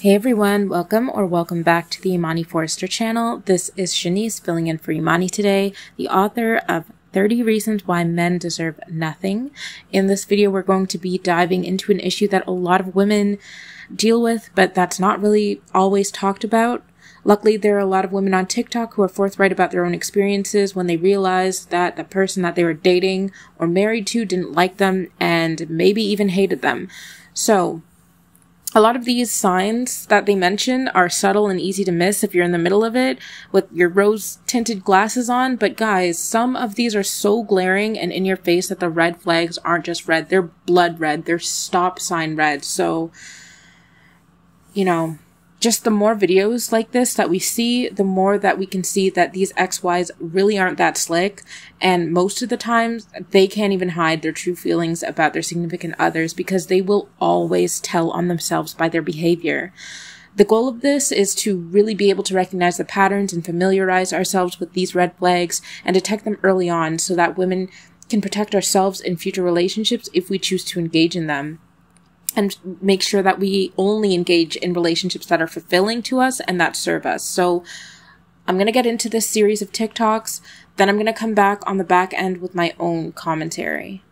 Hey everyone, welcome back to the Imani Forrester channel. This is Shanice filling in for Imani today, the author of 30 Reasons Why Men Deserve Nothing. In this video, we're going to be diving into an issue that a lot of women deal with, but that's not really always talked about. Luckily, there are a lot of women on TikTok who are forthright about their own experiences when they realize that the person that they were dating or married to didn't like them and maybe even hated them. So a lot of these signs that they mention are subtle and easy to miss if you're in the middle of it with your rose-tinted glasses on. But guys, some of these are so glaring and in your face that the red flags aren't just red. They're blood red. They're stop sign red. So, you know, just the more videos like this that we see, the more that we can see that these XYs really aren't that slick. And most of the times, they can't even hide their true feelings about their significant others because they will always tell on themselves by their behavior. The goal of this is to really be able to recognize the patterns and familiarize ourselves with these red flags and detect them early on so that women can protect ourselves in future relationships if we choose to engage in them. And make sure that we only engage in relationships that are fulfilling to us and that serve us. So I'm going to get into this series of TikToks, then I'm going to come back on the back end with my own commentary.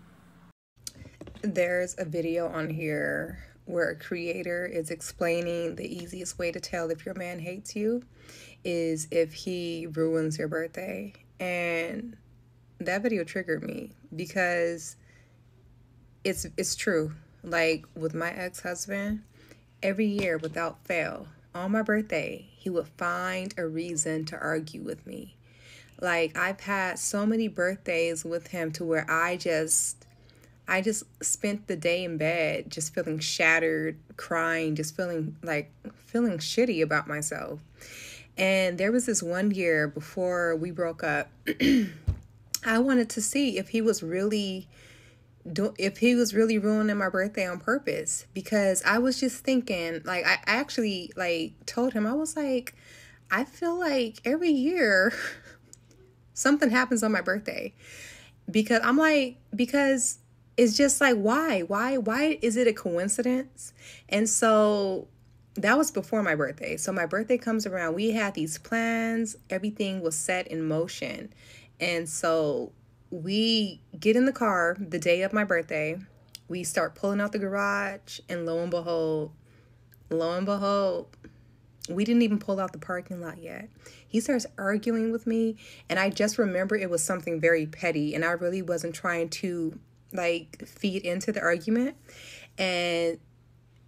There's a video on here where a creator is explaining the easiest way to tell if your man hates you is if he ruins your birthday. And that video triggered me because it's true. Like with my ex-husband, every year without fail, on my birthday, he would find a reason to argue with me. Like I've had so many birthdays with him to where I just spent the day in bed, just feeling shattered, crying, just feeling shitty about myself. And there was this one year before we broke up, I wanted to see if he was really ruining my birthday on purpose, because I was just thinking, like, I actually like told him, I was like, I feel like every year something happens on my birthday, because I'm like, because it's just like, why is it a coincidence? And so that was before my birthday. So my birthday comes around, we had these plans, everything was set in motion. And so we get in the car the day of my birthday. We start pulling out the garage, and lo and behold, we didn't even pull out the parking lot yet. He starts arguing with me, and I just remember it was something very petty, and I really wasn't trying to like feed into the argument. And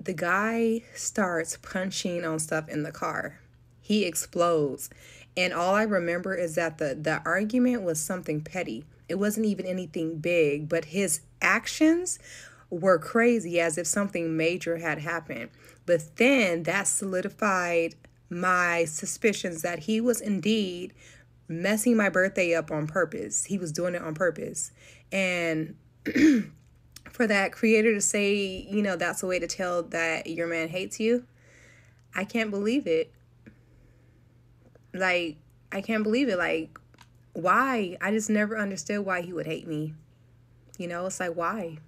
the guy starts punching on stuff in the car. He explodes. And all I remember is that the argument was something petty. It wasn't even anything big, but his actions were crazy, as if something major had happened. But then that solidified my suspicions that he was indeed messing my birthday up on purpose. He was doing it on purpose. And for that creator to say, you know, that's a way to tell that your man hates you, I can't believe it. Like, I can't believe it. Like, why? I just never understood why he would hate me. You know, it's like, why?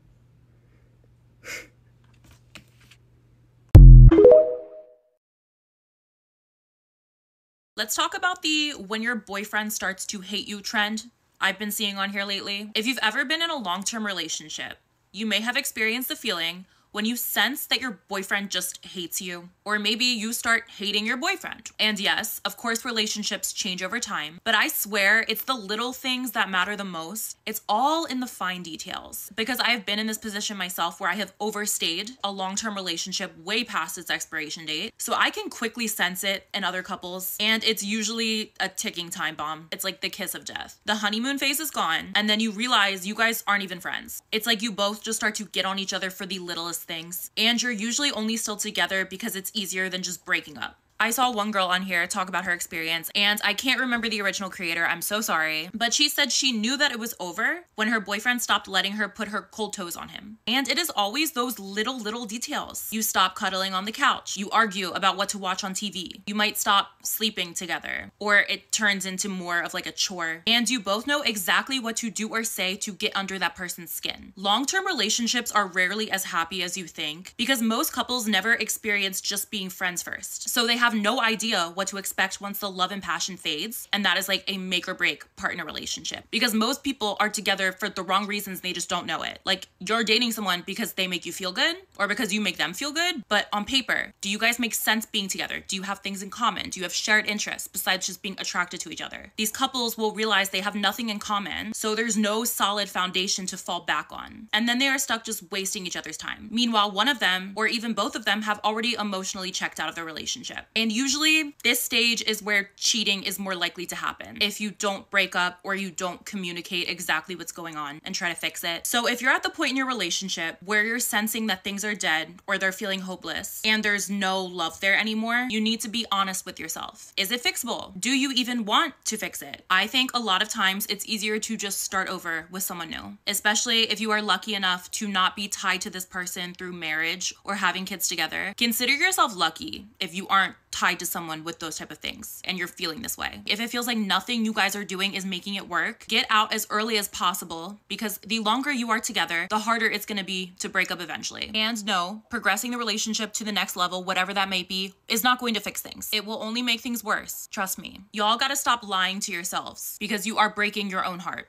Let's talk about the when your boyfriend starts to hate you trend I've been seeing on here lately. If you've ever been in a long-term relationship, you may have experienced the feeling when you sense that your boyfriend just hates you, or maybe you start hating your boyfriend. And yes, of course, relationships change over time, but I swear it's the little things that matter the most. It's all in the fine details, because I have been in this position myself where I have overstayed a long-term relationship way past its expiration date. So I can quickly sense it in other couples, and it's usually a ticking time bomb. It's like the kiss of death. The honeymoon phase is gone, and then you realize you guys aren't even friends. It's like you both just start to get on each other for the littlest things, and you're usually only still together because it's easier than just breaking up. I saw one girl on here talk about her experience, and I can't remember the original creator, I'm so sorry, but she said she knew that it was over when her boyfriend stopped letting her put her cold toes on him. And it is always those little details. You stop cuddling on the couch, you argue about what to watch on TV, you might stop sleeping together, or it turns into more of like a chore, and you both know exactly what to do or say to get under that person's skin. Long-term relationships are rarely as happy as you think, because most couples never experience just being friends first, so they have no idea what to expect once the love and passion fades, and that is like a make or break part in a relationship, because most people are together for the wrong reasons and they just don't know it. Like, you're dating someone because they make you feel good or because you make them feel good, but on paper, do you guys make sense being together? Do you have things in common? Do you have shared interests besides just being attracted to each other? These couples will realize they have nothing in common, so there's no solid foundation to fall back on, and then they are stuck just wasting each other's time. Meanwhile, one of them or even both of them have already emotionally checked out of their relationship. And usually this stage is where cheating is more likely to happen, if you don't break up or you don't communicate exactly what's going on and try to fix it. So if you're at the point in your relationship where you're sensing that things are dead or they're feeling hopeless and there's no love there anymore, you need to be honest with yourself. Is it fixable? Do you even want to fix it? I think a lot of times it's easier to just start over with someone new, especially if you are lucky enough to not be tied to this person through marriage or having kids together. Consider yourself lucky if you aren't tied to someone with those type of things and you're feeling this way. If it feels like nothing you guys are doing is making it work, get out as early as possible, because the longer you are together, the harder it's gonna be to break up eventually. And no, progressing the relationship to the next level, whatever that may be, is not going to fix things. It will only make things worse, trust me. Y'all gotta stop lying to yourselves, because you are breaking your own heart.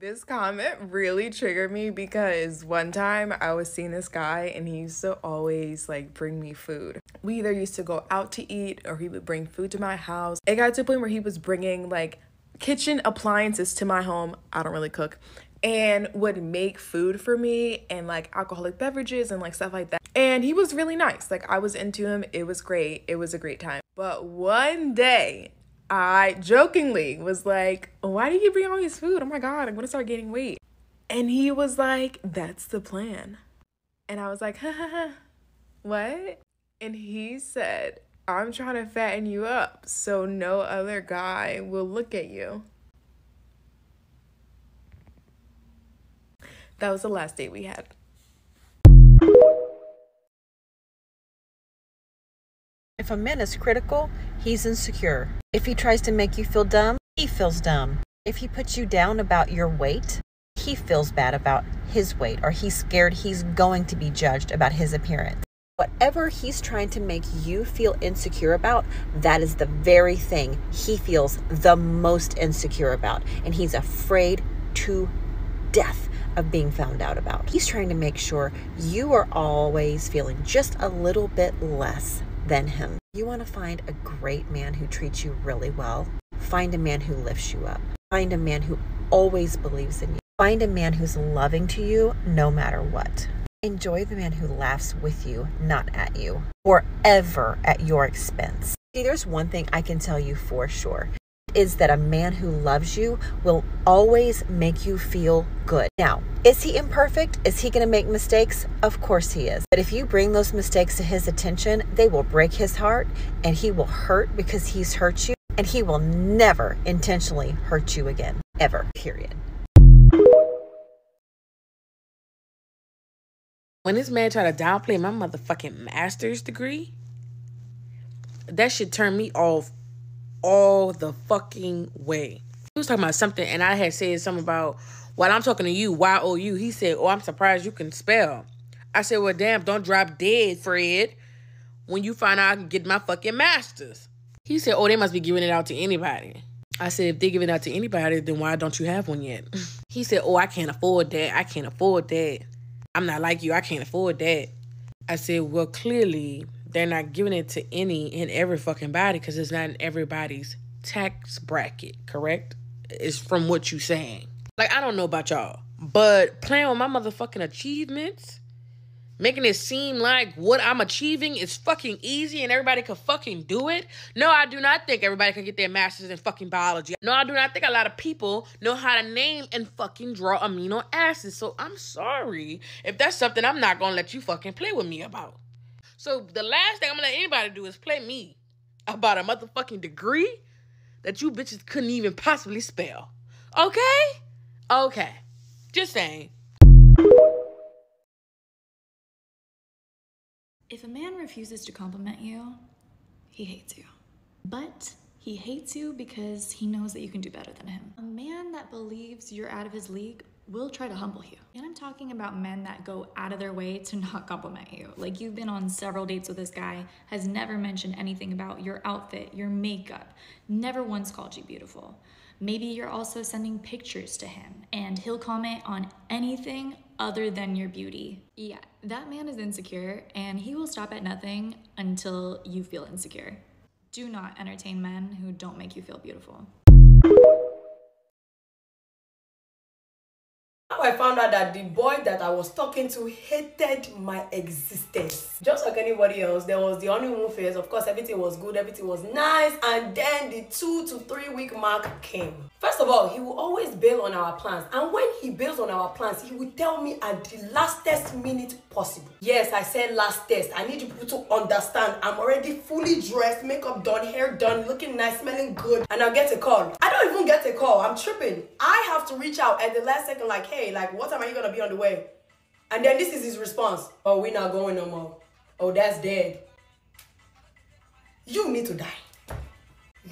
This comment really triggered me, because one time I was seeing this guy and he used to always like bring me food. We either used to go out to eat or he would bring food to my house. It got to a point where he was bringing like kitchen appliances to my home. I don't really cook, and would make food for me and like alcoholic beverages and like stuff like that. And he was really nice. Like, I was into him. It was great. It was a great time. But one day, I jokingly was like, why do you bring all this food? Oh my God, I'm gonna start gaining weight. And he was like, that's the plan. And I was like, ha ha ha, what? And he said, I'm trying to fatten you up so no other guy will look at you. That was the last date we had. If a man is critical, he's insecure. If he tries to make you feel dumb, he feels dumb. If he puts you down about your weight, he feels bad about his weight, or he's scared he's going to be judged about his appearance. Whatever he's trying to make you feel insecure about, that is the very thing he feels the most insecure about, and he's afraid to death of being found out about. He's trying to make sure you are always feeling just a little bit less than him. You want to find a great man who treats you really well. Find a man who lifts you up. Find a man who always believes in you. Find a man who's loving to you no matter what. Enjoy the man who laughs with you, not at you, or ever at your expense. See, there's one thing I can tell you for sure, is that a man who loves you will always make you feel good. Now, is he imperfect? Is he going to make mistakes? Of course he is. But if you bring those mistakes to his attention, they will break his heart, and he will hurt because he's hurt you, and he will never intentionally hurt you again, ever, period. When this man tried to downplay my motherfucking master's degree, that shit turned me off all the fucking way. He was talking about something, and I had said something about, while I'm talking to you, Y-O-U. He said, oh, I'm surprised you can spell. I said, well, damn, don't drop dead, Fred, when you find out I can get my fucking master's. He said, oh, they must be giving it out to anybody. I said, if they give it out to anybody, then why don't you have one yet? He said, oh, I can't afford that. I can't afford that. I'm not like you. I can't afford that. I said, well, clearly they're not giving it to any and every fucking body, because it's not in everybody's tax bracket, correct? It's from what you're saying. Like, I don't know about y'all, but playing with my motherfucking achievements, making it seem like what I'm achieving is fucking easy and everybody can fucking do it. No, I do not think everybody can get their master's in fucking biology. No, I do not think a lot of people know how to name and fucking draw amino acids. So I'm sorry if that's something I'm not gonna let you fucking play with me about. So the last thing I'm gonna let anybody do is play me about a motherfucking degree that you bitches couldn't even possibly spell. Okay? Okay. Just saying. If a man refuses to compliment you, he hates you. But he hates you because he knows that you can do better than him. A man that believes you're out of his league will try to humble you. And I'm talking about men that go out of their way to not compliment you. Like, you've been on several dates with this guy, has never mentioned anything about your outfit, your makeup, never once called you beautiful. Maybe you're also sending pictures to him and he'll comment on anything other than your beauty. Yeah, that man is insecure and he will stop at nothing until you feel insecure. Do not entertain men who don't make you feel beautiful. I found out that the boy that I was talking to hated my existence. Just like anybody else, there was the honeymoon phase. Of course, everything was good, everything was nice, and then the 2 to 3 week mark came. First of all, he will always bail on our plans, and when he bails on our plans, he will tell me at the lastest minute possible. Yes, I said lastest. I need you people to understand. I'm already fully dressed, makeup done, hair done, looking nice, smelling good, and I'll get a call. I don't even get a call. I'm tripping. I have to reach out at the last second like, hey, like, what time are you gonna be on the way? And then this is his response. Oh, we're not going no more. Oh, that's dead. You need to die.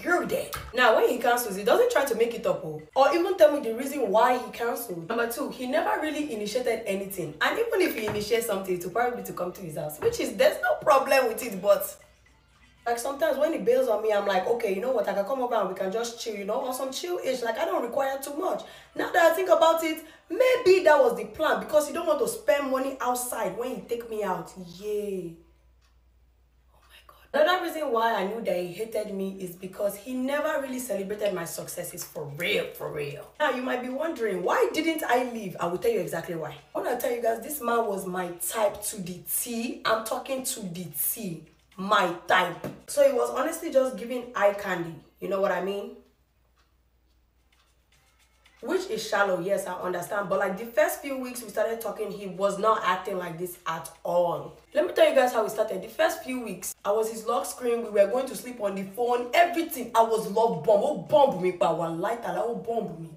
You're dead. Now, when he cancels, he doesn't try to make it up or even tell me the reason why he canceled. Number 2, he never really initiated anything. And even if he initiates something, it'll probably be to come to his house, which is, there's no problem with it, but like, sometimes when he bails on me, I'm like, okay, you know what, I can come over and we can just chill, you know, on some chill-ish. Like, I don't require too much. Now that I think about it, maybe that was the plan, because you don't want to spend money outside when you take me out. Yay. Oh my God. Another reason why I knew that he hated me is because he never really celebrated my successes for real, for real. Now, you might be wondering, why didn't I leave? I will tell you exactly why. I want to tell you guys, this man was my type to the T. I'm talking to the T. My type. So it was honestly just giving eye candy, you know what I mean, which is shallow. Yes, I understand, but like, the first few weeks we started talking, he was not acting like this at all. Let me tell you guys how we started. The first few weeks, I was his lock screen. We were going to sleep on the phone, everything. I was love bomb. Oh, bomb me, but one light, oh, bomb me.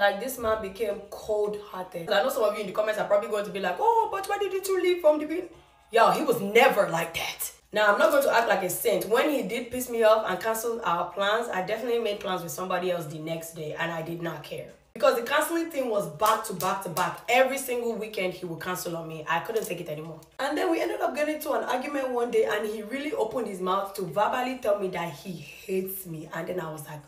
Like, this man became cold-hearted. I know some of you in the comments are probably going to be like, oh, but why did you two leave from the beginning? Yo, he was never like that. Now, I'm not going to act like a saint. When he did piss me off and cancel our plans, I definitely made plans with somebody else the next day, and I did not care. Because the canceling thing was back to back to back. Every single weekend, he would cancel on me. I couldn't take it anymore. And then we ended up getting into an argument one day, and he really opened his mouth to verbally tell me that he hates me. And then I was like,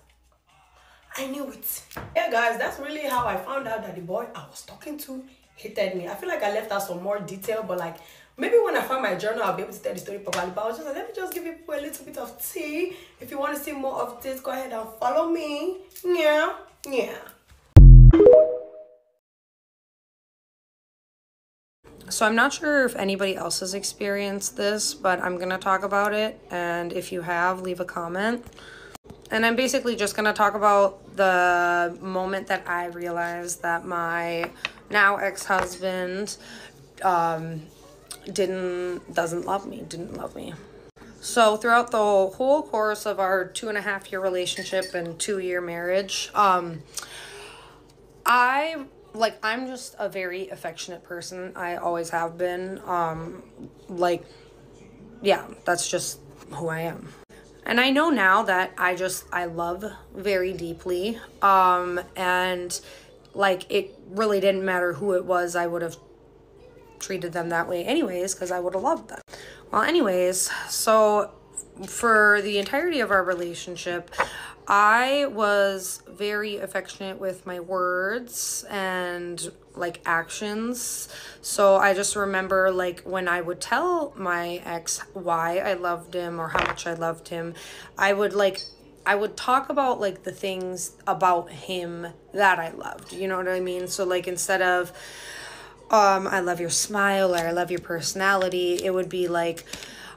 I knew it. Yeah, guys, that's really how I found out that the boy I was talking to hated me. I feel like I left out some more detail, but like, maybe when I find my journal, I'll be able to tell the story properly. But I was just like, let me just give you people a little bit of tea. If you want to see more of this, go ahead and follow me. Yeah, yeah. So I'm not sure if anybody else has experienced this, but I'm going to talk about it. And if you have, leave a comment. And I'm basically just going to talk about the moment that I realized that my now ex-husband doesn't love me. So throughout the whole course of our 2.5 year relationship and 2-year marriage, I'm just a very affectionate person. I always have been. Yeah, that's just who I am. And I know now that I love very deeply. And like, it really didn't matter who it was. I would have treated them that way anyways, because I would have loved them. Well, anyways, so for the entirety of our relationship, I was very affectionate with my words and like actions. So I just remember, like, when I would tell my ex why I loved him or how much I loved him, I would talk about like the things about him that I loved, you know what I mean? So like, instead of I love your smile, or I love your personality. It would be like,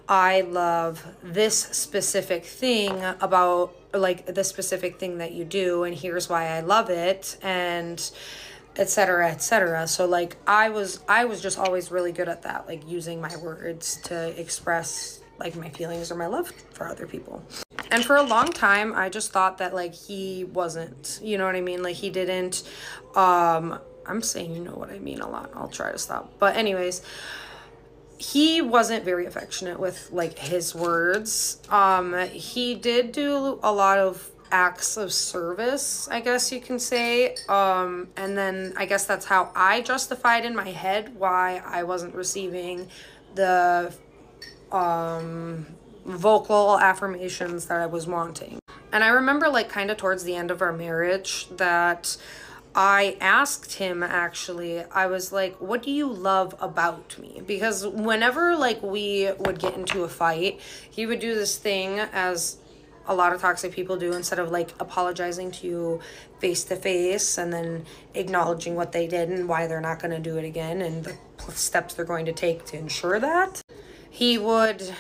I love this specific thing about, like, the specific thing that you do, and here's why I love it, and et cetera, et cetera. So, like, I was just always really good at that, like, using my words to express, like, my feelings or my love for other people. And for a long time, I just thought that, like, he wasn't, you know what I mean? Like, he didn't, I'm saying you know what I mean a lot. I'll try to stop. But anyways, he wasn't very affectionate with, like, his words. He did do a lot of acts of service, I guess you can say. And then I guess that's how I justified in my head why I wasn't receiving the vocal affirmations that I was wanting. And I remember, like, kind of towards the end of our marriage that I asked him, actually, I was like, what do you love about me? Because whenever, like, we would get into a fight, he would do this thing, as a lot of toxic people do, instead of, like, apologizing to you face to face and then acknowledging what they did and why they're not going to do it again and the steps they're going to take to ensure that, he would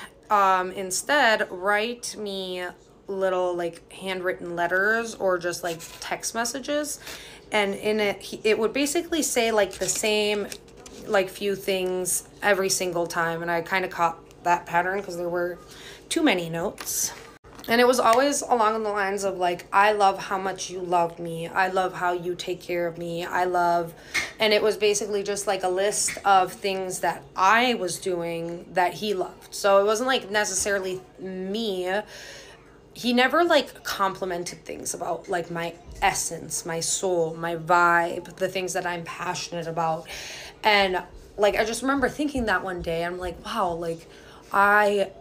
instead write me little, like, handwritten letters or just, like, text messages. And in it, it would basically say, like, the same, like, few things every single time. And I kind of caught that pattern because there were too many notes. And it was always along the lines of, like, I love how much you love me. I love how you take care of me. I love, and it was basically just, like, a list of things that I was doing that he loved. So it wasn't, like, necessarily me. He never, like, complimented things about, like, my essence, my soul, my vibe, the things that I'm passionate about. And, like, I just remember thinking that one day, I'm like, wow, like, I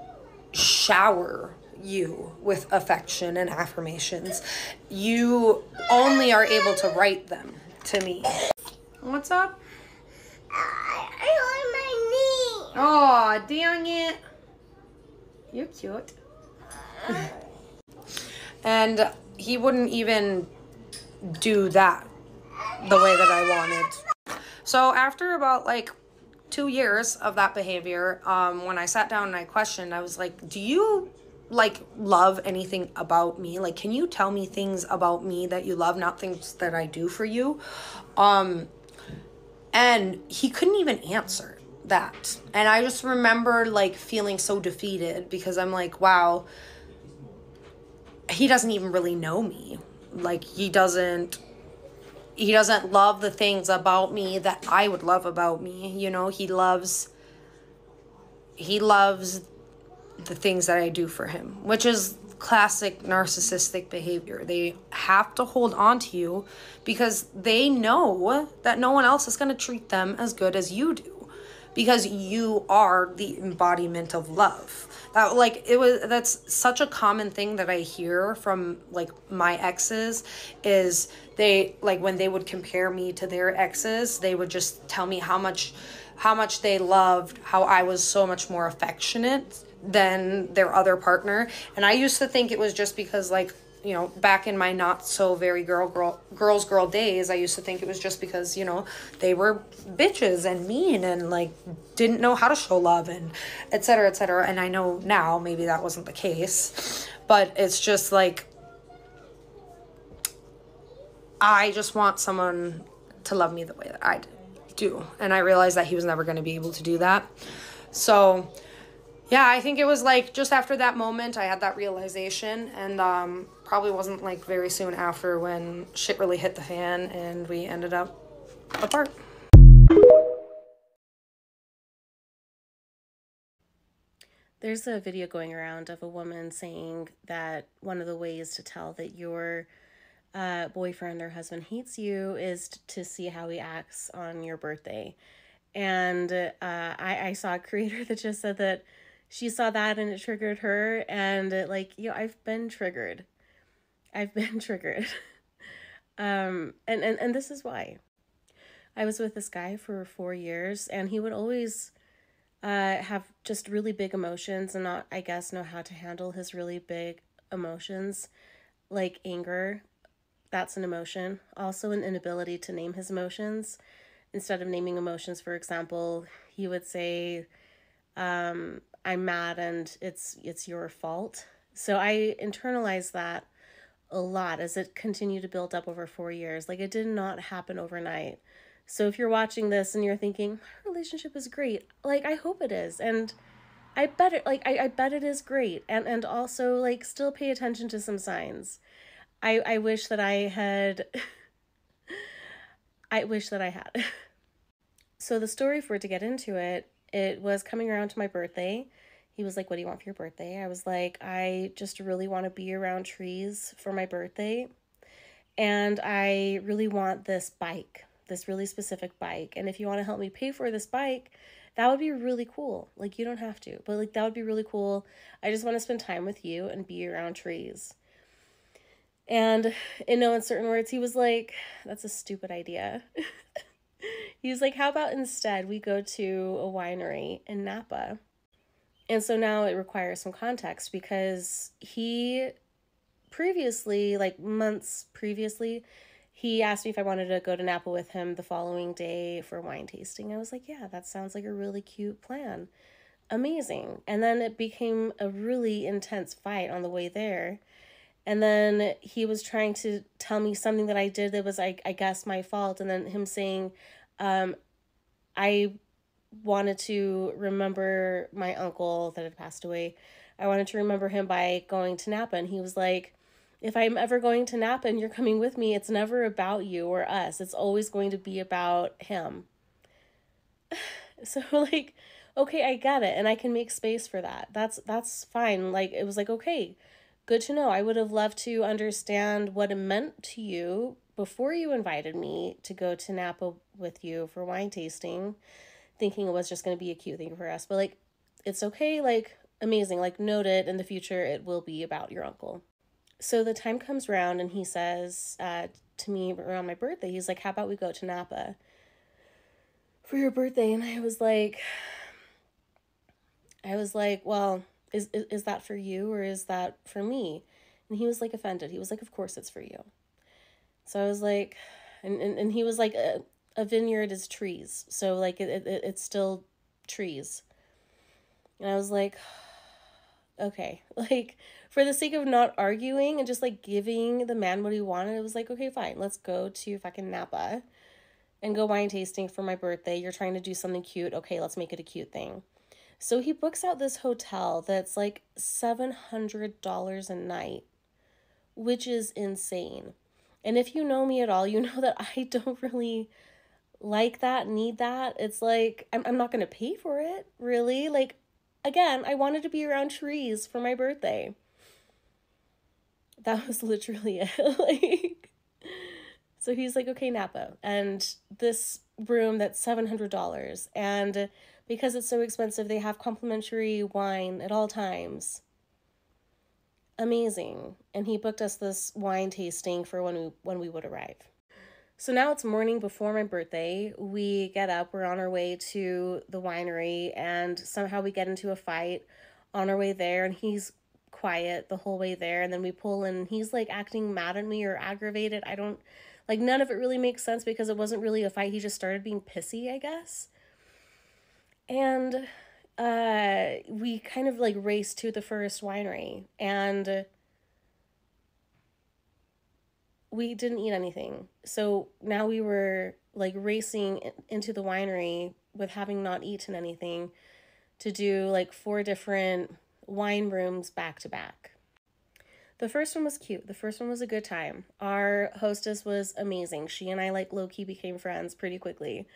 shower you with affection and affirmations. You only are able to write them to me. What's up? I hurt my knee. Oh, dang it. You're cute. And he wouldn't even do that the way that I wanted. So after about, like, 2 years of that behavior, when I sat down and I questioned, I was like, do you, like, love anything about me? Like, can you tell me things about me that you love, not things that I do for you? And he couldn't even answer that. And I just remember, like, feeling so defeated because I'm like, wow, he doesn't even really know me. Like, he doesn't love the things about me that I would love about me. You know, he loves the things that I do for him, which is classic narcissistic behavior. They have to hold on to you because they know that no one else is going to treat them as good as you do, because you are the embodiment of love. That, like, that's such a common thing that I hear from, like, my exes, is they, like, when they would compare me to their exes, they would just tell me how much they loved how I was so much more affectionate than their other partner. And I used to think it was just because, like, you know, back in my not so very girl days, I used to think it was just because, you know, they were bitches and mean and, like, didn't know how to show love and et cetera, et cetera. And I know now maybe that wasn't the case, but it's just like, I just want someone to love me the way that I do. And I realized that he was never going to be able to do that. So yeah, I think it was, like, just after that moment, I had that realization, and probably wasn't, like, very soon after when shit really hit the fan and we ended up apart. There's a video going around of a woman saying that one of the ways to tell that your boyfriend or husband hates you is to see how he acts on your birthday. And I saw a creator that just said that she saw that and it triggered her, and it, like, you know, I've been triggered. And this is why. I was with this guy for 4 years, and he would always have just really big emotions and not, I guess, know how to handle his really big emotions, like anger. That's an emotion. Also an inability to name his emotions. instead of naming emotions, for example, you would say, I'm mad and it's your fault. So I internalized that a lot as it continued to build up over 4 years. Like, it did not happen overnight. So if you're watching this and you're thinking, my relationship is great, like, I hope it is. And I bet it, like, I bet it is great. And also, like, still pay attention to some signs. I wish that I had, I wish that I had. So the story, for to get into it, it was coming around to my birthday. He was like, what do you want for your birthday? I was like, I just really want to be around trees for my birthday. And I really want this bike, this really specific bike. And if you want to help me pay for this bike, that would be really cool. Like, you don't have to, but like, that would be really cool. I just want to spend time with you and be around trees. And in no uncertain words, he was like, that's a stupid idea. He was like, how about instead we go to a winery in Napa? And so now it requires some context, because he previously, like months previously, he asked me if I wanted to go to Napa with him the following day for wine tasting. I was like, yeah, that sounds like a really cute plan. Amazing. And then it became a really intense fight on the way there. And then he was trying to tell me something that I did that was, I guess, my fault. And then him saying, I wanted to remember my uncle that had passed away. I wanted to remember him by going to Napa. And he was like, if I'm ever going to Napa and you're coming with me, it's never about you or us. It's always going to be about him. So, like, okay, I get it. And I can make space for that. That's fine. Like, it was like, okay, good to know. I would have loved to understand what it meant to you before you invited me to go to Napa with you for wine tasting, thinking it was just going to be a cute thing for us. But, like, it's okay. Like, amazing. Like, note it in the future. It will be about your uncle. So the time comes round and he says to me around my birthday, he's like, how about we go to Napa for your birthday? And I was like, well, is that for you or is that for me? And he was like offended. He was like, of course it's for you. So I was like, and he was like, a vineyard is trees. So like, it's still trees. And I was like, okay, like, for the sake of not arguing and just like giving the man what he wanted, it was like, okay, fine, let's go to fucking Napa and go wine tasting for my birthday. You're trying to do something cute. Okay, let's make it a cute thing. So he books out this hotel that's like $700 a night, which is insane. And if you know me at all, you know that I don't really like that, need that. It's like, I'm not going to pay for it, really. Like, again, I wanted to be around trees for my birthday. That was literally it. Like, so he's like, okay, Napa. And this room that's $700. And because it's so expensive, they have complimentary wine at all times. Amazing. And he booked us this wine tasting for when we would arrive. So now it's morning before my birthday. We get up, we're on our way to the winery, and somehow we get into a fight on our way there, and he's quiet the whole way there, and then we pull in, and he's like acting mad at me or aggravated. I don't, like, none of it really makes sense because it wasn't really a fight. He just started being pissy, I guess. And we kind of like raced to the first winery, and we didn't eat anything. So now we were like racing into the winery with having not eaten anything to do like 4 different wine rooms back to back. The first one was cute. The first one was a good time. Our hostess was amazing. She and I like low-key became friends pretty quickly.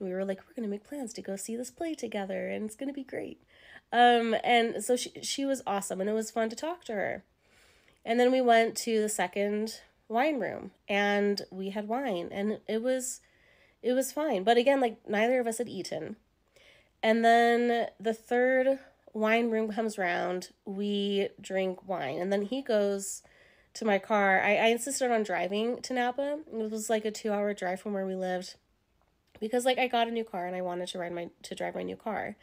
We were like, we're going to make plans to go see this play together, and it's going to be great. And so she was awesome, and it was fun to talk to her. And then we went to the second wine room, and we had wine, and it was fine. But again, like, neither of us had eaten. And then the third wine room comes round, we drink wine, and then he goes to my car. I insisted on driving to Napa. It was like a 2-hour drive from where we lived, because like I got a new car and I wanted to drive my new car.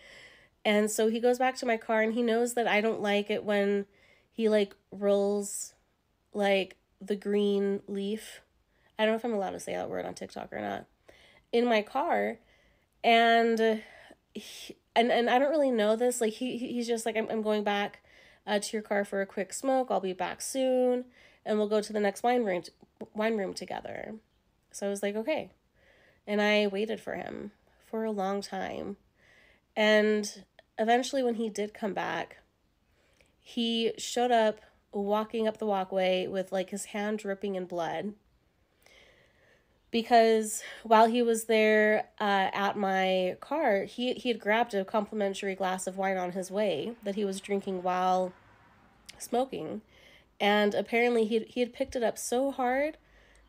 And so he goes back to my car, and he knows that I don't like it when he like rolls like the green leaf. I don't know if I'm allowed to say that word on TikTok or not. in my car, and he, and I don't really know this. Like he's just like, I'm going back to your car for a quick smoke. I'll be back soon, and we'll go to the next wine room together. So I was like, okay, and I waited for him for a long time, and eventually when he did come back, he showed up walking up the walkway with like his hand dripping in blood. Because while he was there at my car, he had grabbed a complimentary glass of wine on his way that he was drinking while smoking. And apparently he had picked it up so hard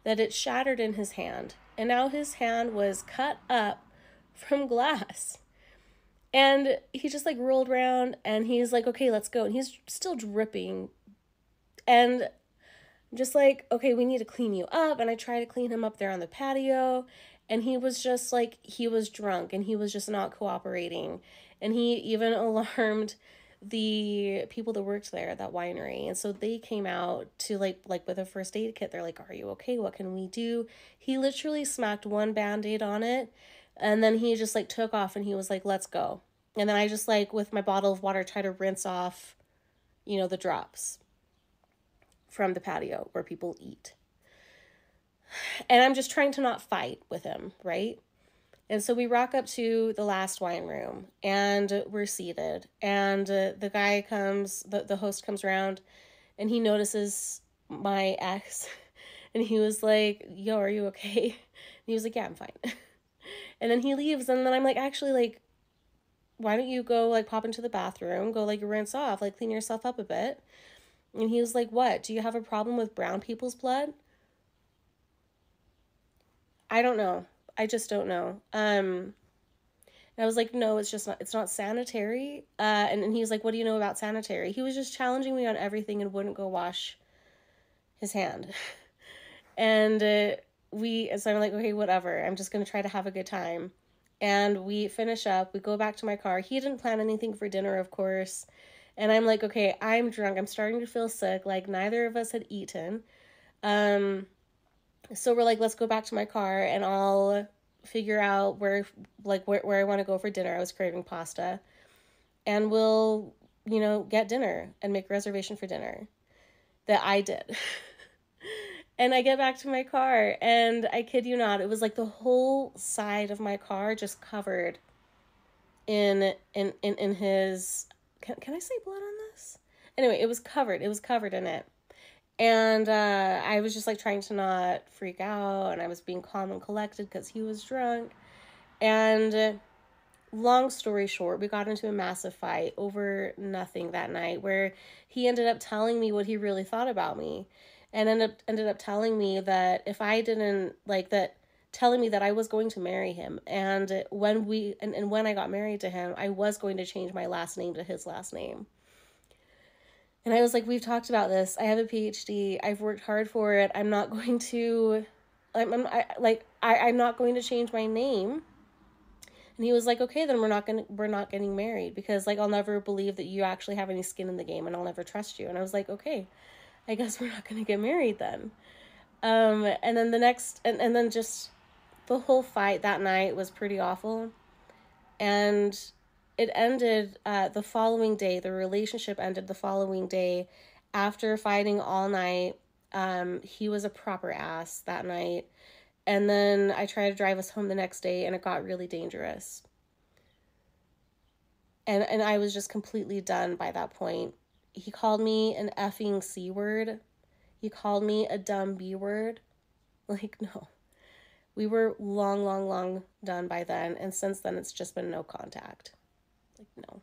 that it shattered in his hand. And now his hand was cut up from glass. And he just like rolled around and he's like, okay, let's go. And he's still dripping. And just like, okay, we need to clean you up. And I tried to clean him up there on the patio. And he was just like, he was drunk and he was just not cooperating. And he even alarmed the people that worked there at that winery. And so they came out to like with a first aid kit. They're like, are you okay? What can we do? He literally smacked one Band-Aid on it. And then he just like took off and he was like, let's go. And then I just like with my bottle of water, try to rinse off, you know, the drops from the patio where people eat. And I'm just trying to not fight with him, right? And so we rock up to the last wine room and we're seated, and the guy comes, the host comes around, and he notices my ex, and he was like, yo, are you okay? And he was like, yeah, I'm fine. And then he leaves, and then I'm like, actually, like, why don't you go like pop into the bathroom, go like rinse off, like clean yourself up a bit. And he was like, what? Do you have a problem with brown people's blood? I don't know. I just don't know. And I was like, no, it's just not, it's not sanitary. And he was like, what do you know about sanitary? He was just challenging me on everything and wouldn't go wash his hand. And so I'm like, okay, whatever. I'm just going to try to have a good time. And we finish up, we go back to my car. He didn't plan anything for dinner, of course. And I'm like, okay, I'm drunk. I'm starting to feel sick. Like, neither of us had eaten. So we're like, let's go back to my car and I'll figure out where I want to go for dinner. I was craving pasta. And we'll, you know, get dinner and make a reservation for dinner. That I did. And I get back to my car and I kid you not, it was like the whole side of my car just covered in his... Can I say blood on this? Anyway, it was covered in it. And I was just like trying to not freak out, and I was being calm and collected because he was drunk. And long story short, we got into a massive fight over nothing that night, where he ended up telling me what he really thought about me, and ended up telling me that if I didn't like that, telling me that I was going to marry him, and when I got married to him, I was going to change my last name to his last name. And I was like, we've talked about this. I have a PhD. I've worked hard for it. I'm not going to change my name. And he was like, okay, then we're not getting married, because like I'll never believe that you actually have any skin in the game, and I'll never trust you. And I was like, okay, I guess we're not going to get married then. And then the next, and then just the whole fight that night was pretty awful, and it ended the following day. The relationship ended the following day after fighting all night. He was a proper ass that night, and then I tried to drive us home the next day, and it got really dangerous, and I was just completely done by that point. He called me an effing C-word. He called me a dumb B-word. Like, no. We were long done by then. And since then, it's just been no contact. Like, no.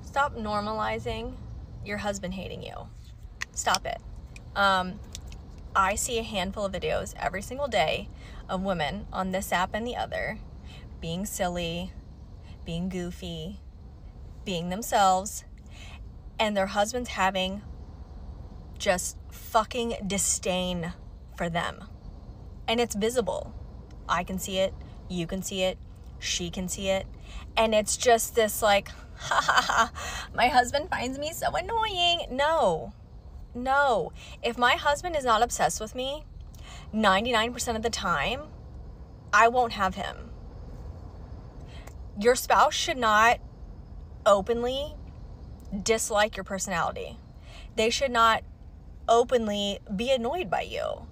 Stop normalizing your husband hating you. Stop it. I see a handful of videos every single day of women on this app and the other being silly, being goofy, being themselves, and their husbands having just fucking disdain for them. And it's visible. I can see it. You can see it. She can see it. And it's just this like, ha ha ha, my husband finds me so annoying. No, No. If my husband is not obsessed with me 99% of the time, I won't have him. Your spouse should not openly dislike your personality. They should not openly be annoyed by you.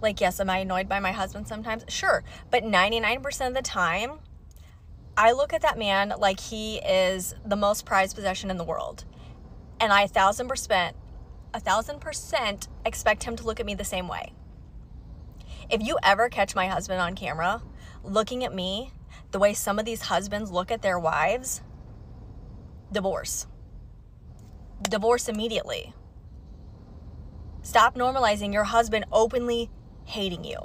Like, yes, am I annoyed by my husband sometimes? Sure. But 99% of the time, I look at that man like he is the most prized possession in the world. And I 1,000% expect him to look at me the same way. If you ever catch my husband on camera looking at me the way some of these husbands look at their wives, divorce. Divorce immediately. Stop normalizing your husband openly hating you.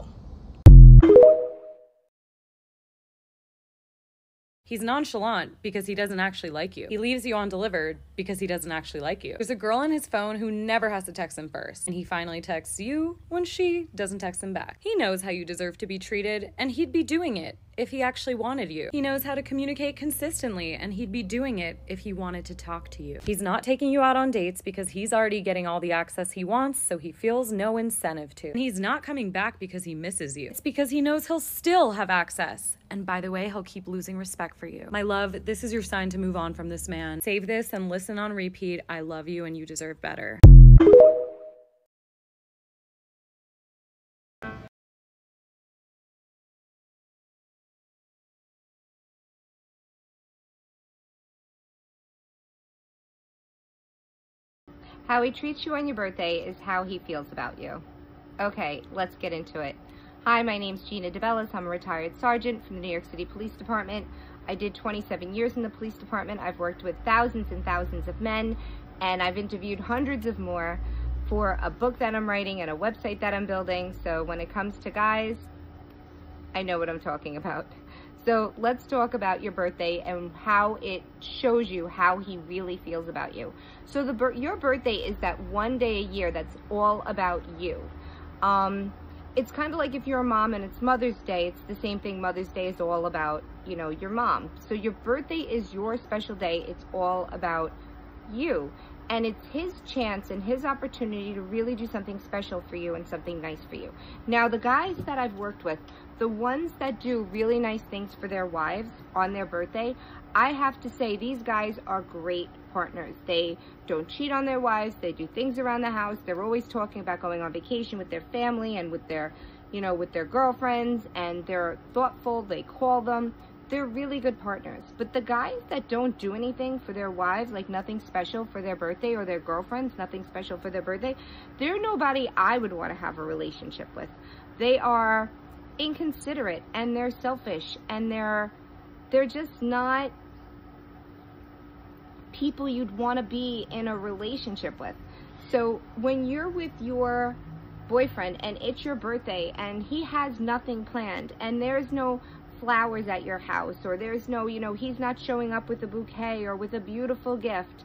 He's nonchalant because he doesn't actually like you. He leaves you undelivered because he doesn't actually like you. There's a girl on his phone who never has to text him first, and he finally texts you when she doesn't text him back. He knows how you deserve to be treated, and he'd be doing it if he actually wanted you. He knows how to communicate consistently, and he'd be doing it if he wanted to talk to you. He's not taking you out on dates because he's already getting all the access he wants, so he feels no incentive to. And he's not coming back because he misses you. It's because he knows he'll still have access. And by the way, he'll keep losing respect for you. My love, this is your sign to move on from this man. Save this and listen on repeat. I love you and you deserve better. How he treats you on your birthday is how he feels about you. Okay, let's get into it. Hi, my name's Gina DeBellis. I'm a retired sergeant from the New York City Police Department. I did 27 years in the police department. I've worked with thousands and thousands of men, and I've interviewed hundreds of more for a book that I'm writing and a website that I'm building. So when it comes to guys, I know what I'm talking about. So let's talk about your birthday and how it shows you how he really feels about you. So your birthday is that one day a year that's all about you. It's kind of like if you're a mom and it's Mother's Day, it's the same thing. Mother's Day is all about, you know, your mom. So your birthday is your special day. It's all about you. And it's his chance and his opportunity to really do something special for you and something nice for you. Now, the guys that I've worked with, the ones that do really nice things for their wives on their birthday, I have to say these guys are great partners. They don't cheat on their wives. They do things around the house. They're always talking about going on vacation with their family and with their, you know, with their girlfriends, and they're thoughtful. They call them. They're really good partners. But the guys that don't do anything for their wives, like nothing special for their birthday, or their girlfriends, nothing special for their birthday, they're nobody I would want to have a relationship with. They are inconsiderate, and they're selfish, and they're just not people you'd want to be in a relationship with. So when you're with your boyfriend and it's your birthday and he has nothing planned and there's no flowers at your house, or there's no, you know, he's not showing up with a bouquet or with a beautiful gift,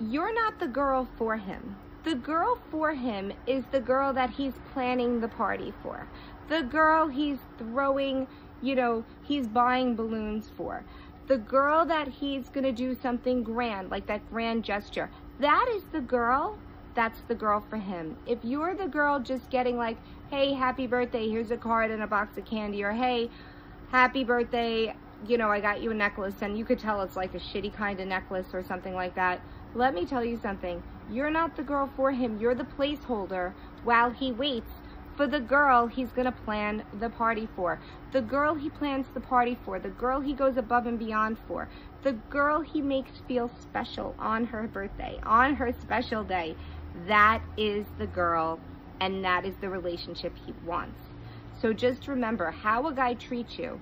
you're not the girl for him. The girl for him is the girl that he's planning the party for. The girl he's throwing, you know, he's buying balloons for. The girl that he's gonna do something grand, like that grand gesture. That is the girl. That's the girl for him. If you're the girl just getting like, hey, happy birthday, here's a card and a box of candy, or hey, happy birthday, you know, I got you a necklace, and you could tell it's like a shitty kind of necklace or something like that. Let me tell you something. You're not the girl for him. You're the placeholder while he waits for the girl he's gonna plan the party for. The girl he plans the party for. The girl he goes above and beyond for. The girl he makes feel special on her birthday, on her special day. That is the girl, and that is the relationship he wants. So just remember, how a guy treats you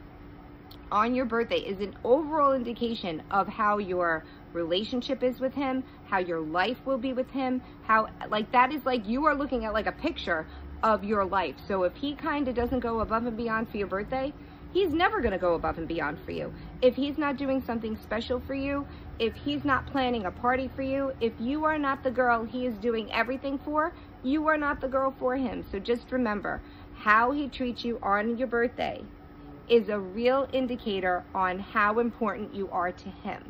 on your birthday is an overall indication of how your relationship is with him, how your life will be with him, how, like, that is like you are looking at like a picture of your life. So if he kind of doesn't go above and beyond for your birthday, he's never going to go above and beyond for you. If he's not doing something special for you, if he's not planning a party for you, if you are not the girl he is doing everything for, you are not the girl for him. So just remember, how he treats you on your birthday is a real indicator on how important you are to him.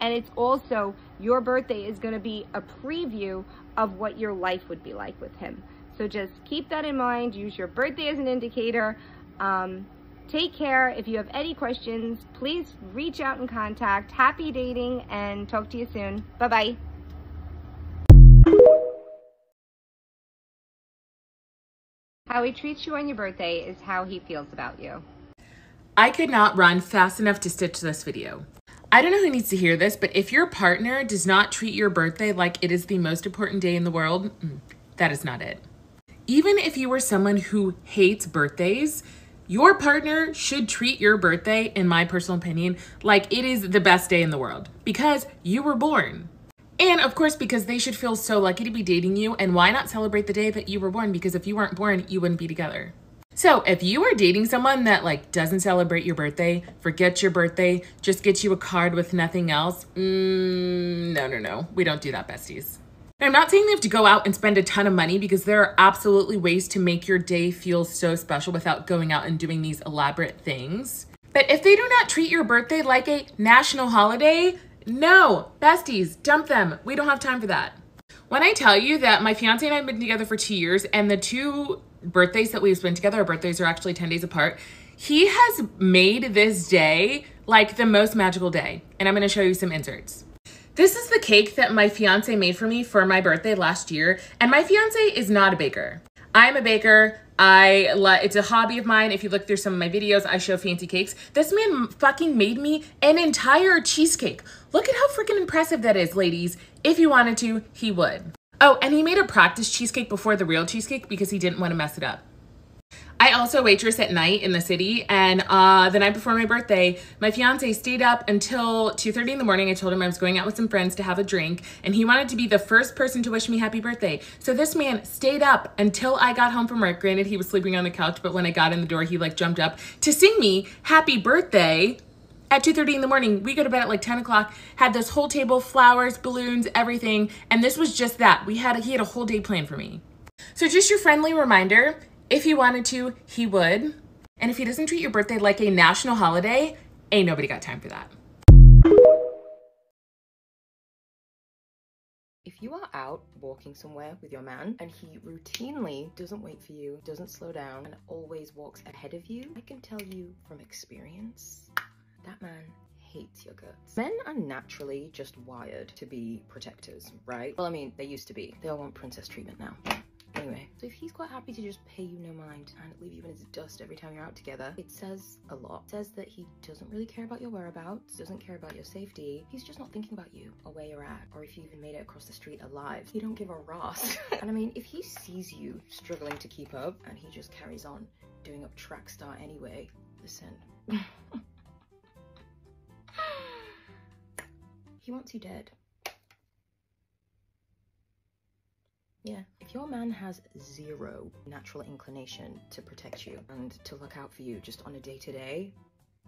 And it's also, your birthday is going to be a preview of what your life would be like with him. So just keep that in mind. Use your birthday as an indicator. Take care. If you have any questions, please reach out and contact. Happy dating, and talk to you soon. Bye-bye. How he treats you on your birthday is how he feels about you. I could not run fast enough to stitch this video. I don't know who needs to hear this, but if your partner does not treat your birthday like it is the most important day in the world, that is not it. Even if you are someone who hates birthdays, your partner should treat your birthday, in my personal opinion, like it is the best day in the world because you were born. And of course, because they should feel so lucky to be dating you, and why not celebrate the day that you were born? Because if you weren't born, you wouldn't be together. So if you are dating someone that doesn't celebrate your birthday, forgets your birthday, just gets you a card with nothing else, no, no, no, we don't do that, besties. Now, I'm not saying they have to go out and spend a ton of money, because there are absolutely ways to make your day feel so special without going out and doing these elaborate things. But if they do not treat your birthday like a national holiday, no, besties, dump them. We don't have time for that. When I tell you that my fiance and I have been together for 2 years, and the two birthdays that we've been together, our birthdays are actually 10 days apart, he has made this day like the most magical day. And I'm going to show you some inserts. This is the cake that my fiance made for me for my birthday last year. And my fiance is not a baker. I'm a baker. It's a hobby of mine. If you look through some of my videos, I show fancy cakes. This man fucking made me an entire cheesecake. Look at how freaking impressive that is, ladies. If you wanted to, he would. Oh, and he made a practice cheesecake before the real cheesecake because he didn't want to mess it up. I also waitress at night in the city, and the night before my birthday, my fiance stayed up until 2:30 in the morning. I told him I was going out with some friends to have a drink, and he wanted to be the first person to wish me happy birthday. So this man stayed up until I got home from work. Granted, he was sleeping on the couch, but when I got in the door, he jumped up to sing me happy birthday at 2:30 in the morning. We go to bed at 10 o'clock, had this whole table, flowers, balloons, everything, and this was just that. He had a whole day planned for me. So just your friendly reminder, if he wanted to, he would. And if he doesn't treat your birthday like a national holiday, ain't nobody got time for that. If you are out walking somewhere with your man and he routinely doesn't wait for you, doesn't slow down, and always walks ahead of you, I can tell you from experience, that man hates your guts. Men are naturally just wired to be protectors, right? Well, I mean, they used to be. They all want princess treatment now. Anyway, so if he's quite happy to just pay you no mind and leave you in his dust every time you're out together, it says a lot. It says that he doesn't really care about your whereabouts, doesn't care about your safety. He's just not thinking about you or where you're at, or if you even made it across the street alive. You don't give a Ross. And I mean, if he sees you struggling to keep up and he just carries on doing up track star anyway, listen. He wants you dead. Yeah. If your man has zero natural inclination to protect you and to look out for you just on a day-to-day,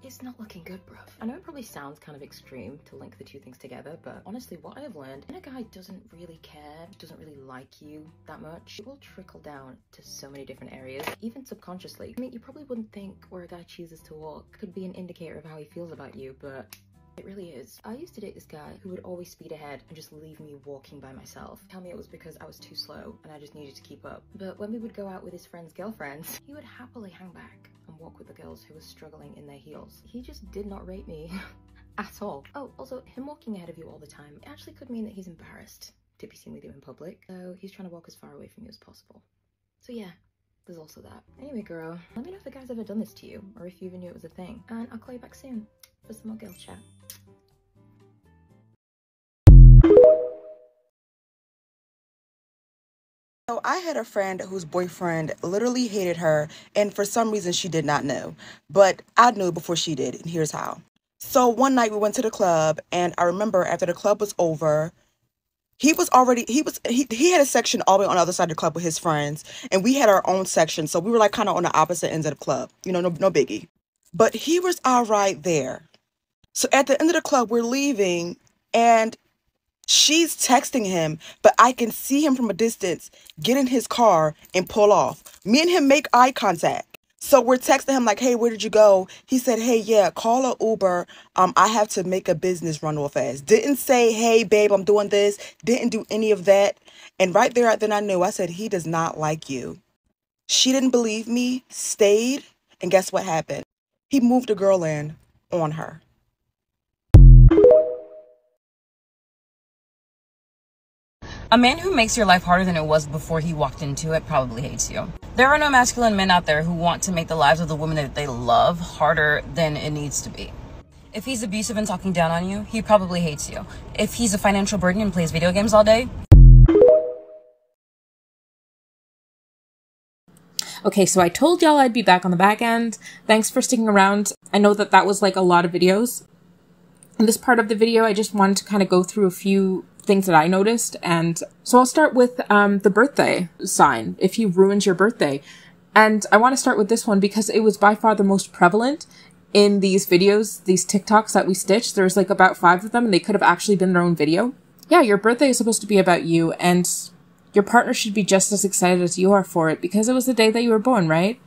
it's not looking good, bruv. I know it probably sounds kind of extreme to link the two things together, but honestly, what I have learned, when a guy doesn't really care, doesn't really like you that much, it will trickle down to so many different areas, even subconsciously. I mean, you probably wouldn't think where a guy chooses to walk could be an indicator of how he feels about you, but it really is. I used to date this guy who would always speed ahead and just leave me walking by myself. Tell me it was because I was too slow and I just needed to keep up. But when we would go out with his friends' girlfriends, he would happily hang back and walk with the girls who were struggling in their heels. He just did not rate me at all. Oh, also, him walking ahead of you all the time, it actually could mean that he's embarrassed to be seen with you in public. So he's trying to walk as far away from you as possible. So yeah. There's also that. Anyway, girl, let me know if the guy's ever done this to you, or if you even knew it was a thing. And I'll call you back soon for some more girl chat. So I had a friend whose boyfriend literally hated her, and for some reason she did not know. But I knew before she did, and here's how. So one night we went to the club, and I remember after the club was over, he had a section all the way on the other side of the club with his friends, and we had our own section. So we were kind of on the opposite ends of the club, you know, no biggie. But he was all right there. So at the end of the club, we're leaving and she's texting him, but I can see him from a distance get in his car and pull off. Me and him make eye contact. So we're texting him like, hey, where did you go? He said, hey, yeah, call an Uber. I have to make a business run real fast. Didn't say, hey, babe, I'm doing this. Didn't do any of that. And right there, then I knew. I said, he does not like you. She didn't believe me, stayed. And guess what happened? He moved a girl in on her. A man who makes your life harder than it was before he walked into it probably hates you. There are no masculine men out there who want to make the lives of the women that they love harder than it needs to be. If he's abusive and talking down on you, he probably hates you. If he's a financial burden and plays video games all day. Okay, so I told y'all I'd be back on the back end. Thanks for sticking around. I know that that was like a lot of videos. In this part of the video, I just wanted to kind of go through a few things that I noticed. And so I'll start with the birthday sign, if he ruins your birthday. And I want to start with this one because it was by far the most prevalent in these videos, these TikToks that we stitched. There's like about 5 of them, and they could have actually been their own video. Yeah, your birthday is supposed to be about you, and your partner should be just as excited as you are for it because it was the day that you were born, right?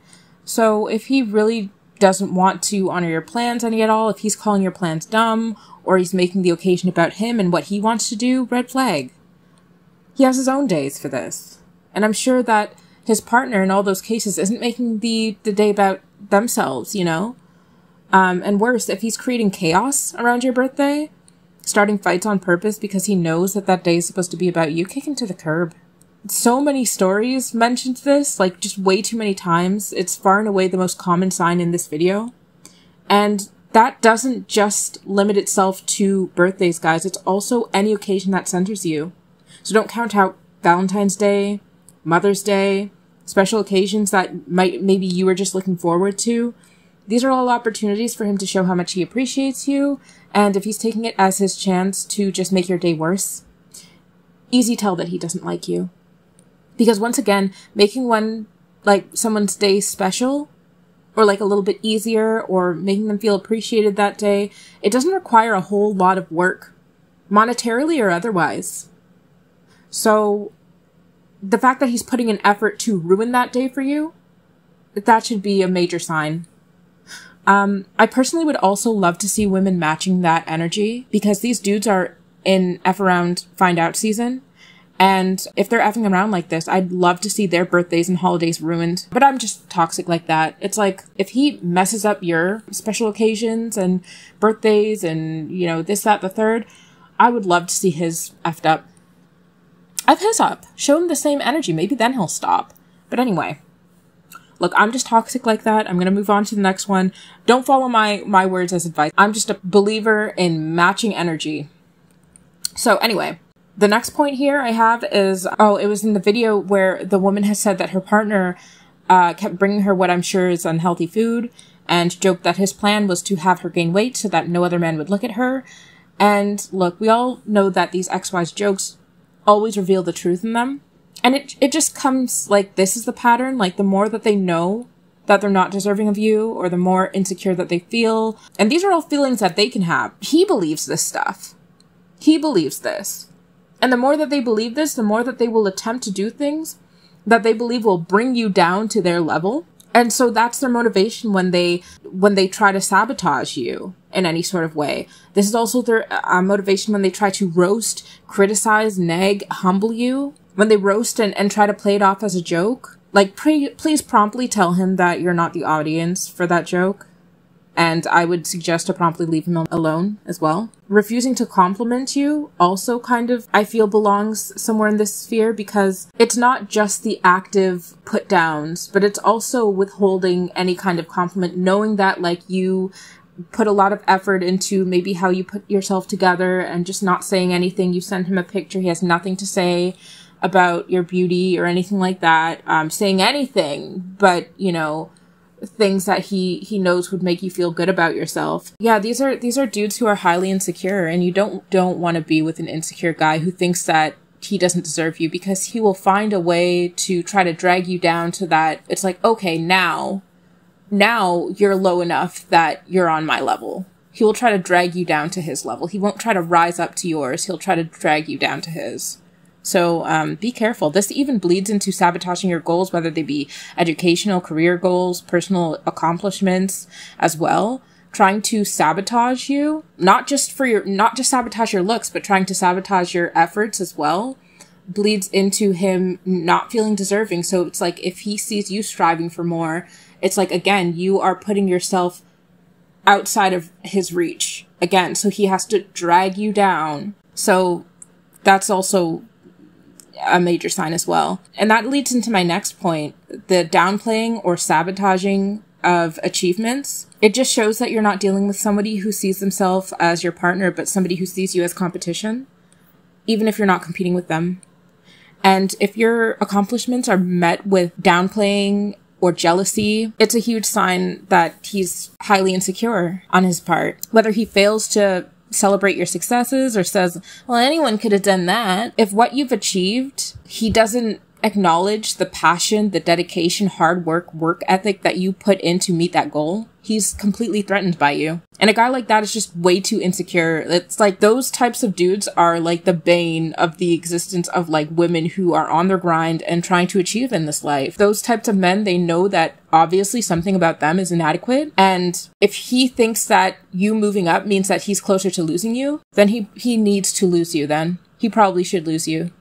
So if he really doesn't want to honor your plans any at all, if he's calling your plans dumb, or he's making the occasion about him and what he wants to do, red flag. He has his own days for this. And I'm sure that his partner in all those cases isn't making the day about themselves, you know? And worse, if he's creating chaos around your birthday, starting fights on purpose because he knows that that day is supposed to be about you, kick him to the curb. So many stories mentioned this, like just way too many times. It's far and away the most common sign in this video. And that doesn't just limit itself to birthdays, guys. It's also any occasion that centers you. So don't count out Valentine's Day, Mother's Day, special occasions that maybe you were just looking forward to. These are all opportunities for him to show how much he appreciates you. And if he's taking it as his chance to just make your day worse, easy tell that he doesn't like you. Because once again, making someone's day special or like a little bit easier or making them feel appreciated that day, it doesn't require a whole lot of work, monetarily or otherwise. So the fact that he's putting an effort to ruin that day for you, that should be a major sign. I personally would also love to see women matching that energy because these dudes are in F around, find out season. And if they're effing around like this, I'd love to see their birthdays and holidays ruined. But I'm just toxic like that. It's like, if he messes up your special occasions and birthdays and, you know, this, that, the third, I would love to see his effed up. F his up. Show him the same energy. Maybe then he'll stop. But anyway, look, I'm just toxic like that. I'm going to move on to the next one. Don't follow my words as advice. I'm just a believer in matching energy. So anyway, the next point here I have is, oh, it was in the video where the woman has said that her partner kept bringing her what I'm sure is unhealthy food and joked that his plan was to have her gain weight so that no other man would look at her. And look, we all know that these XY's jokes always reveal the truth in them. And it just comes like this is the pattern, like the more that they know that they're not deserving of you or the more insecure that they feel. And these are all feelings that they can have. He believes this stuff. He believes this. And the more that they believe this, the more that they will attempt to do things that they believe will bring you down to their level. And so that's their motivation when they try to sabotage you in any sort of way. This is also their motivation when they try to roast, criticize, nag, humble you. When they roast and try to play it off as a joke. Like, please promptly tell him that you're not the audience for that joke. And I would suggest to promptly leave him alone as well. Refusing to compliment you also kind of, I feel, belongs somewhere in this sphere because it's not just the active put downs, but it's also withholding any kind of compliment, knowing that like you put a lot of effort into maybe how you put yourself together and just not saying anything. You send him a picture. He has nothing to say about your beauty or anything like that, saying anything, but you know, things that he knows would make you feel good about yourself. Yeah, these are dudes who are highly insecure, and you don't want to be with an insecure guy who thinks that he doesn't deserve you because he will find a way to try to drag you down to that. It's like, okay, now you're low enough that you're on my level. He will try to drag you down to his level. He won't try to rise up to yours. He'll try to drag you down to his. So be careful. This even bleeds into sabotaging your goals, whether they be educational, career goals, personal accomplishments as well. Trying to sabotage you, not just sabotage your looks, but trying to sabotage your efforts as well, bleeds into him not feeling deserving. So it's like, if he sees you striving for more, it's like, again, you are putting yourself outside of his reach again. So he has to drag you down. So that's also a major sign as well. And that leads into my next point, the downplaying or sabotaging of achievements. It just shows that you're not dealing with somebody who sees themselves as your partner, but somebody who sees you as competition, even if you're not competing with them. And if your accomplishments are met with downplaying or jealousy, it's a huge sign that he's highly insecure on his part. Whether he fails to celebrate your successes or says, well, anyone could have done that. If what you've achieved, he doesn't acknowledge the passion, the dedication, hard work, work ethic that you put in to meet that goal, he's completely threatened by you. And a guy like that is just way too insecure. It's like those types of dudes are like the bane of the existence of like women who are on their grind and trying to achieve in this life. Those types of men, they know that obviously something about them is inadequate. And if he thinks that you moving up means that he's closer to losing you, then he needs to lose you then. He probably should lose you.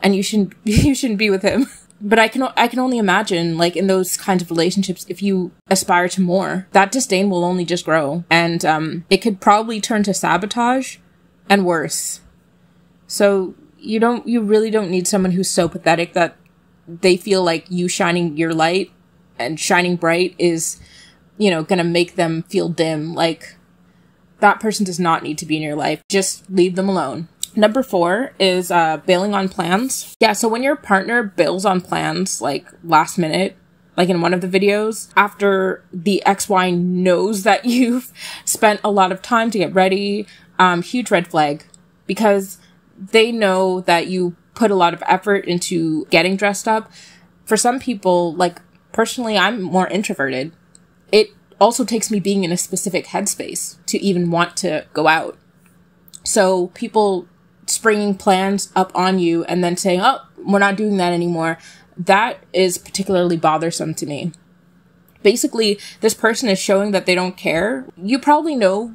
And you shouldn't be with him. But I can only imagine, like, in those kinds of relationships, if you aspire to more, that disdain will only just grow. And it could probably turn to sabotage and worse. So you really don't need someone who's so pathetic that they feel like you shining your light and shining bright is, you know, going to make them feel dim. Like, that person does not need to be in your life. Just leave them alone. Number 4 is bailing on plans. Yeah, so when your partner bails on plans, like last minute, like in one of the videos, after the XY knows that you've spent a lot of time to get ready, huge red flag, because they know that you put a lot of effort into getting dressed up. For some people, like personally, I'm more introverted. It also takes me being in a specific headspace to even want to go out. So people springing plans up on you and then saying, oh, we're not doing that anymore, that is particularly bothersome to me. Basically, this person is showing that they don't care. You probably know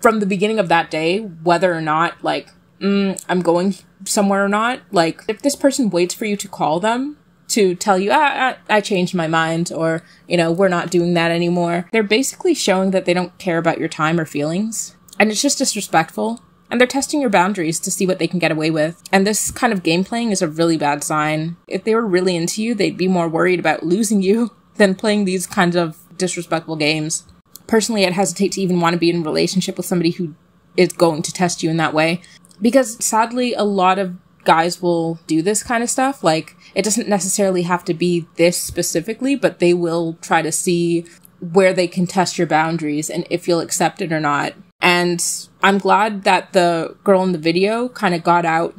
from the beginning of that day whether or not, like, I'm going somewhere or not. Like, if this person waits for you to call them to tell you, I changed my mind, or, you know, we're not doing that anymore, they're basically showing that they don't care about your time or feelings. And it's just disrespectful. And they're testing your boundaries to see what they can get away with. And this kind of game playing is a really bad sign. If they were really into you, they'd be more worried about losing you than playing these kinds of disrespectful games. Personally, I'd hesitate to even want to be in a relationship with somebody who is going to test you in that way. Because sadly, a lot of guys will do this kind of stuff. Like, it doesn't necessarily have to be this specifically, but they will try to see where they can test your boundaries and if you'll accept it or not. And I'm glad that the girl in the video kind of got out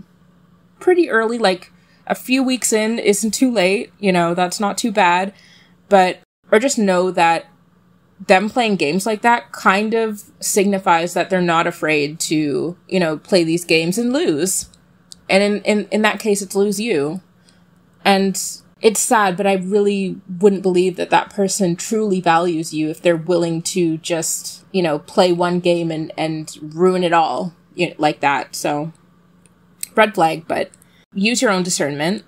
pretty early, like a few weeks in isn't too late, you know, that's not too bad. But, or just know that them playing games like that kind of signifies that they're not afraid to, you know, play these games and lose. And in that case, it's lose you. And it's sad, but I really wouldn't believe that that person truly values you if they're willing to just, you know, play one game and ruin it all, you know, like that. So, red flag, but use your own discernment.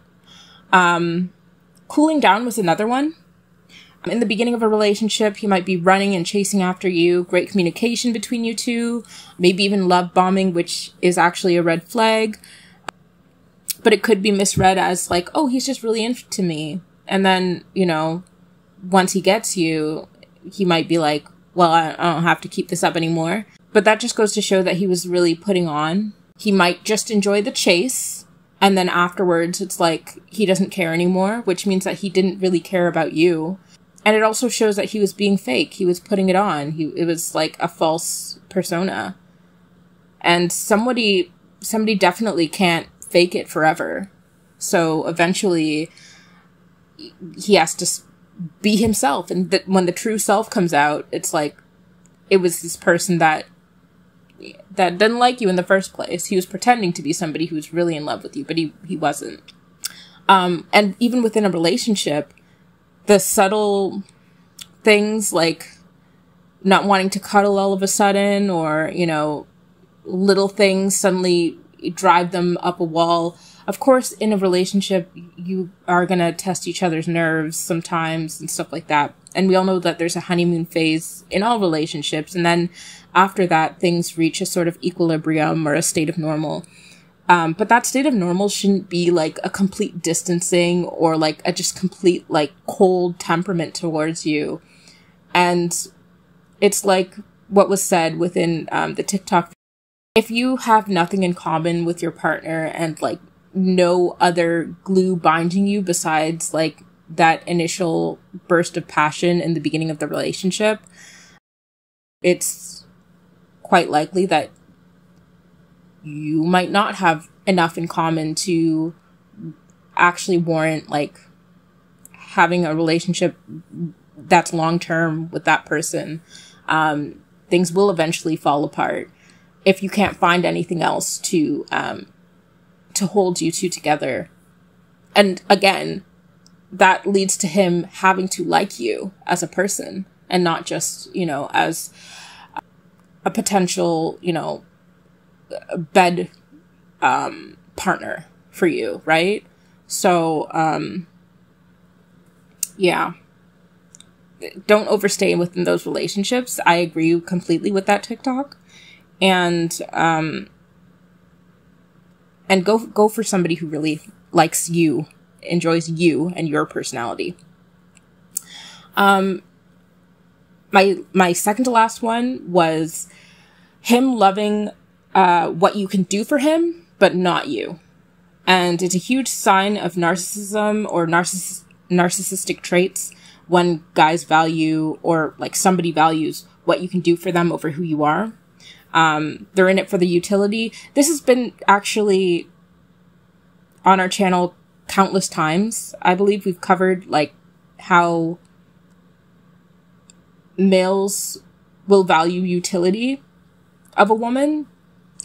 Cooling down was another one. In the beginning of a relationship, he might be running and chasing after you. Great communication between you two. Maybe even love bombing, which is actually a red flag. But it could be misread as like, oh, he's just really into me. And then, you know, once he gets you, he might be like, well, I don't have to keep this up anymore. But that just goes to show that he was really putting on. He might just enjoy the chase. And then afterwards, it's like he doesn't care anymore, which means that he didn't really care about you. And it also shows that he was being fake. He was putting it on. It was like a false persona. And somebody definitely can't fake it forever. So eventually he has to be himself. And when the true self comes out, it's like, it was this person that that doesn't like you in the first place. He was pretending to be somebody who was really in love with you, but he wasn't. And even within a relationship, the subtle things like not wanting to cuddle all of a sudden, or, you know, little things suddenly drive them up a wall. Of course, in a relationship, you are going to test each other's nerves sometimes and stuff like that. And we all know that there's a honeymoon phase in all relationships. And then after that, things reach a sort of equilibrium or a state of normal. But that state of normal shouldn't be like a complete distancing or like a just complete like cold temperament towards you. And it's like what was said within the TikTok. If you have nothing in common with your partner and like no other glue binding you besides like that initial burst of passion in the beginning of the relationship, it's quite likely that you might not have enough in common to actually warrant like having a relationship that's long-term with that person. Things will eventually fall apart if you can't find anything else to hold you two together. And again, that leads to him having to like you as a person and not just, you know, as a potential, you know, bed partner for you, right? So, yeah. Don't overstay within those relationships. I agree completely with that TikTok. And go for somebody who really likes you, enjoys you and your personality. My second to last one was him loving what you can do for him, but not you. And it's a huge sign of narcissism or narcissistic traits when guys value, or like somebody values, what you can do for them over who you are. They're in it for the utility. This has been actually on our channel countless times. I believe we've covered like how males will value utility of a woman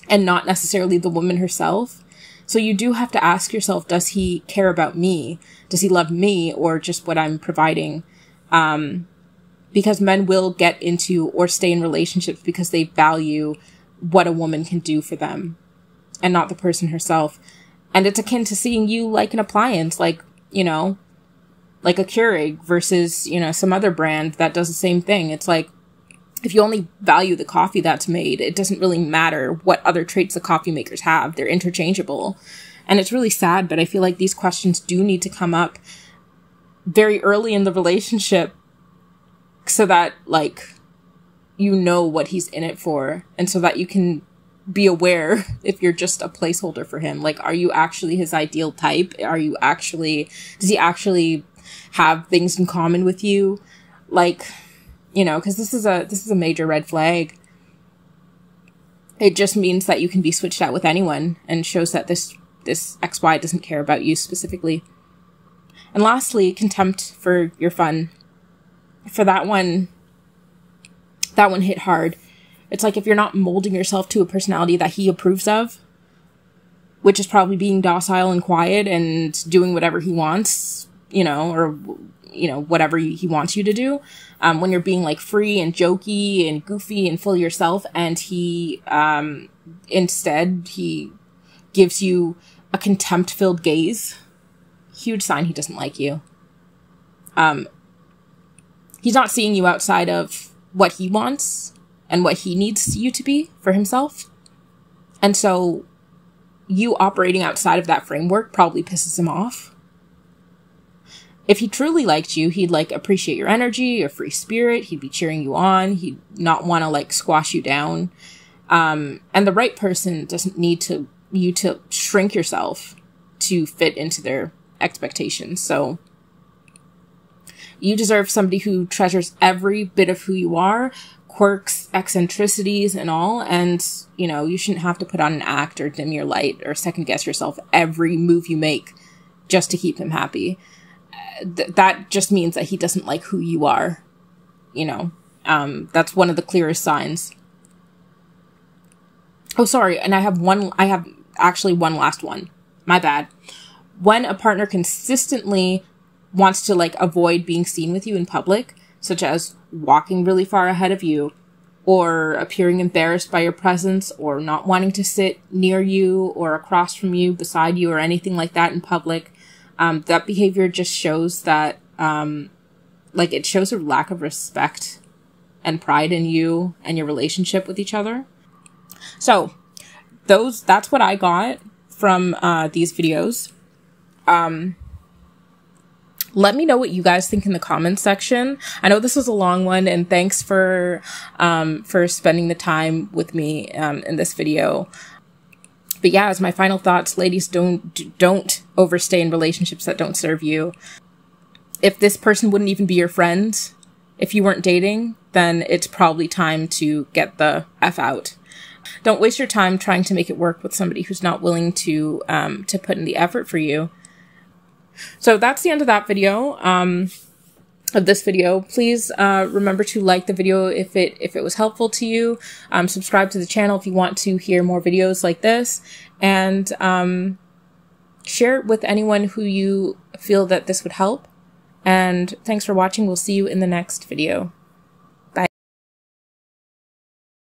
and not necessarily the woman herself. So you do have to ask yourself, does he care about me? Does he love me, or just what I'm providing? Because men will get into or stay in relationships because they value what a woman can do for them and not the person herself. And it's akin to seeing you like an appliance, like, you know, like a Keurig versus, you know, some other brand that does the same thing. It's like, if you only value the coffee that's made, it doesn't really matter what other traits the coffee makers have. They're interchangeable. And it's really sad, but I feel like these questions do need to come up very early in the relationship, so that, like, you know what he's in it for, and so that you can be aware if you're just a placeholder for him. Like, are you actually his ideal type? Are you actually, does he actually have things in common with you? Like, you know, because this is a major red flag. It just means that you can be switched out with anyone, and shows that this XY doesn't care about you specifically. And lastly, contempt for your fun. For that one hit hard. It's like, if you're not molding yourself to a personality that he approves of, which is probably being docile and quiet and doing whatever he wants, you know, or, you know, whatever he wants you to do. When you're being like free and jokey and goofy and full yourself, and he gives you a contempt-filled gaze, huge sign he doesn't like you. He's not seeing you outside of what he wants and what he needs you to be for himself. And so you operating outside of that framework probably pisses him off. If he truly liked you, he'd like appreciate your energy, your free spirit. He'd be cheering you on. He'd not want to like squash you down. And the right person doesn't need you to shrink yourself to fit into their expectations. So you deserve somebody who treasures every bit of who you are, quirks, eccentricities, and all. And, you know, you shouldn't have to put on an act or dim your light or second guess yourself every move you make just to keep him happy. That just means that he doesn't like who you are, you know. That's one of the clearest signs. Oh, sorry. And I have actually one last one. My bad. When a partner consistently wants to avoid being seen with you in public, such as walking really far ahead of you or appearing embarrassed by your presence or not wanting to sit near you or across from you, beside you, or anything like that in public, that behavior just shows that, it shows a lack of respect and pride in you and your relationship with each other. So that's what I got from these videos. Let me know what you guys think in the comments section. I know this was a long one, and thanks for spending the time with me in this video. But yeah, as my final thoughts, ladies, don't overstay in relationships that don't serve you. If this person wouldn't even be your friend, if you weren't dating, then it's probably time to get the F out. Don't waste your time trying to make it work with somebody who's not willing to put in the effort for you. So that's the end of that video, of this video. Please remember to like the video if it was helpful to you. Subscribe to the channel if you want to hear more videos like this, and share it with anyone who you feel that this would help. And thanks for watching. We'll see you in the next video.